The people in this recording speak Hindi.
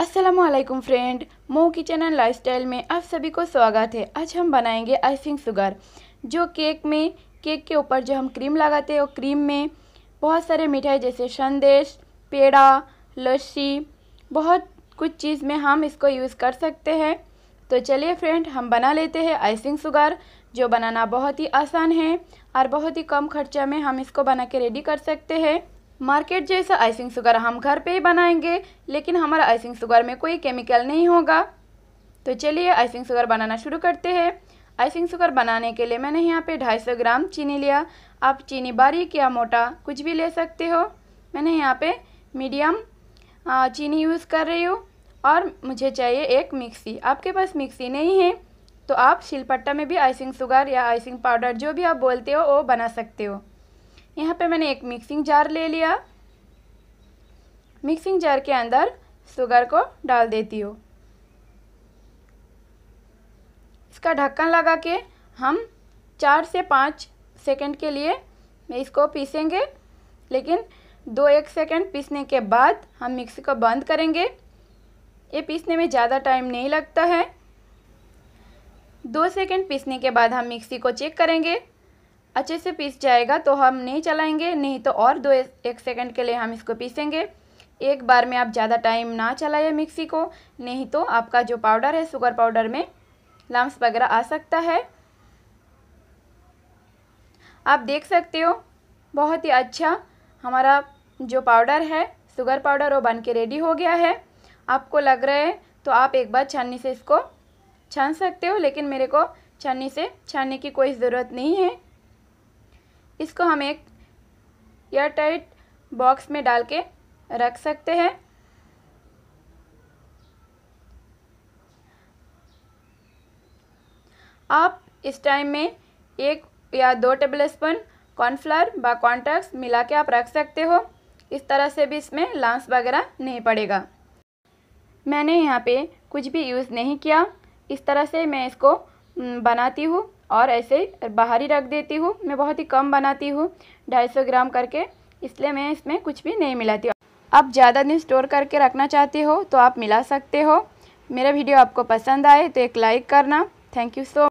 अस्सलामुअलैकुम friend, Mau kitchen and lifestyle में आप सभी को स्वागत है। आज हम बनाएंगे आइसिंग शुगर, जो केक के ऊपर जो हम क्रीम लगाते हैं। और क्रीम में बहुत सारे मिठाई जैसे संदेश, पेड़ा, लस्सी, बहुत कुछ चीज़ में हम इसको यूज़ कर सकते हैं। तो चलिए फ्रेंड, हम बना लेते हैं आइसिंग शुगर, जो बनाना बहुत ही आसान है और बहुत ही कम खर्चा में हम इसको बना के रेडी कर सकते हैं। मार्केट जैसा आइसिंग शुगर हम घर पे ही बनाएंगे, लेकिन हमारा आइसिंग शुगर में कोई केमिकल नहीं होगा। तो चलिए आइसिंग शुगर बनाना शुरू करते हैं। आइसिंग शुगर बनाने के लिए मैंने यहाँ पे 250 ग्राम चीनी लिया। आप चीनी बारीक या मोटा कुछ भी ले सकते हो। मैंने यहाँ पे मीडियम चीनी यूज़ कर रही हूँ। और मुझे चाहिए एक मिक्सी। आपके पास मिक्सी नहीं है तो आप शिलपट्टा में भी आइसिंग शुगर या आइसिंग पाउडर, जो भी आप बोलते हो, वो बना सकते हो। यहाँ पे मैंने एक मिक्सिंग जार ले लिया। मिक्सिंग जार के अंदर शुगर को डाल देती हूँ। इसका ढक्कन लगा के हम 4 से 5 सेकंड के लिए इसको पीसेंगे, लेकिन 2-1 सेकंड पीसने के बाद हम मिक्सी को बंद करेंगे। ये पीसने में ज़्यादा टाइम नहीं लगता है। 2 सेकंड पीसने के बाद हम मिक्सी को चेक करेंगे। अच्छे से पीस जाएगा तो हम नहीं चलाएंगे, नहीं तो और 2-1 सेकंड के लिए हम इसको पीसेंगे। एक बार में आप ज़्यादा टाइम ना चलाइए मिक्सी को, नहीं तो आपका जो पाउडर है शुगर पाउडर में लम्स वगैरह आ सकता है। आप देख सकते हो, बहुत ही अच्छा हमारा जो पाउडर है शुगर पाउडर वो बन के रेडी हो गया है। आपको लग रहा है तो आप एक बार छन्नी से इसको छान सकते हो, लेकिन मेरे को छन्नी से छानने की कोई ज़रूरत नहीं है। इसको हम एक एयरटाइट बॉक्स में डाल के रख सकते हैं। आप इस टाइम में 1 या 2 टेबलस्पून कॉर्नफ्लोर व कॉर्नटक्स मिला के आप रख सकते हो। इस तरह से भी इसमें लम्स वगैरह नहीं पड़ेगा। मैंने यहाँ पे कुछ भी यूज़ नहीं किया। इस तरह से मैं इसको बनाती हूँ और ऐसे बाहर ही रख देती हूँ। मैं बहुत ही कम बनाती हूँ, 250 ग्राम करके, इसलिए मैं इसमें कुछ भी नहीं मिलाती हूँ। आप ज़्यादा दिन स्टोर करके रखना चाहते हो तो आप मिला सकते हो। मेरा वीडियो आपको पसंद आए तो एक लाइक करना। Thank you so